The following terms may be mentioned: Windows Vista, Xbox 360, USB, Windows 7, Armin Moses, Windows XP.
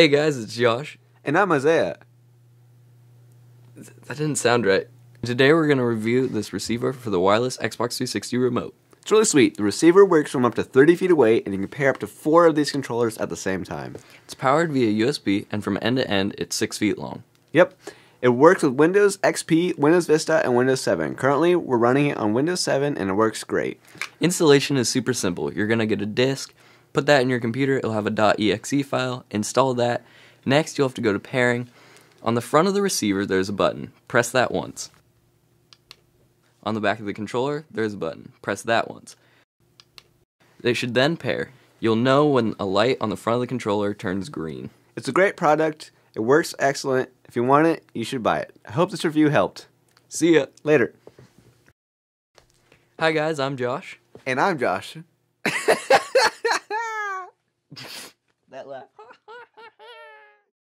Hey guys, it's Josh. And I'm Isaiah. That didn't sound right. Today we're going to review this receiver for the wireless Xbox 360 remote. It's really sweet. The receiver works from up to 30 feet away and you can pair up to 4 of these controllers at the same time. It's powered via USB and from end to end it's 6 feet long. Yep. It works with Windows XP, Windows Vista, and Windows 7. Currently, we're running it on Windows 7 and it works great. Installation is super simple. You're going to get a disk, put that in your computer, it'll have a .exe file, install that. Next, you'll have to go to pairing. On the front of the receiver, there's a button. Press that once. On the back of the controller, there's a button. Press that once. They should then pair. You'll know when a light on the front of the controller turns green. It's a great product. It works excellent. If you want it, you should buy it. I hope this review helped. See ya. Later. Hi guys, I'm Josh. And I'm Josh. That laugh.